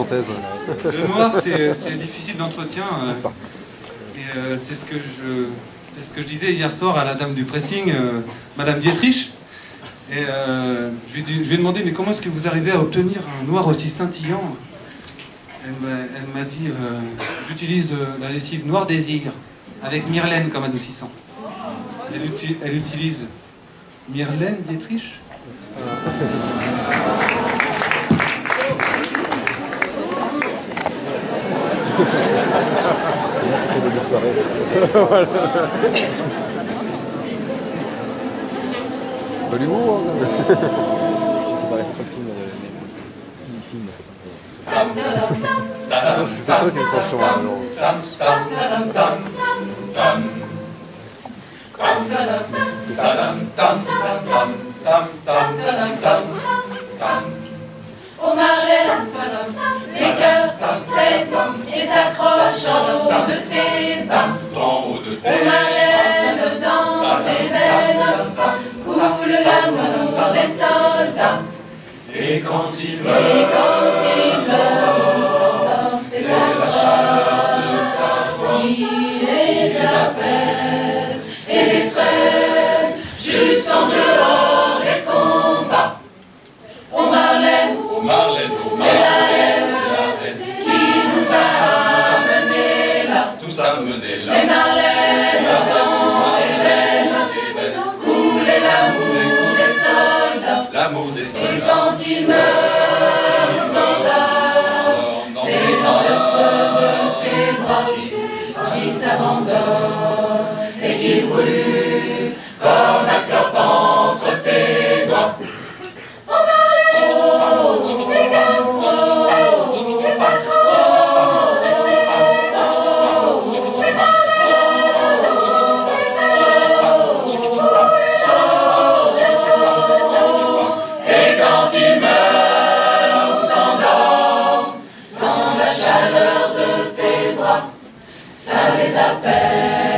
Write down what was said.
nantaise. Le noir, c'est difficile d'entretien. C'est ce que je disais hier soir à la dame du pressing, Madame Dietrich. Et je lui ai demandé, mais comment est-ce que vous arrivez à obtenir un noir aussi scintillant? Elle m'a dit, j'utilise la lessive Noir Désir, avec Marlène comme adoucissant. Elle utilise Marlène Dietrich. Oh Marlène, les cœurs s'étendent et s'accrochent en haut de tes bas. Oh Marlène, dans tes veines coule l'amour des soldats. Et quand ils meurent, c'est la chaleur de ta voix qui les apaise et les traîne jusqu'en dehors des combats. Oh Marlène, oh Marlène, oh Marlène, c'est la haine qui nous a amenés là, tous amenés là. Et Marlène, dans tes veines coulait l'amour des soldats, l'amour des soldats. Et quand ils meurent, s'endorment, c'est dans le feu de tes bras qu'ils s'abandonnent et qui brûlent comme un clope entre tes doigts. Dans la chaleur de tes bras, ça les appelle.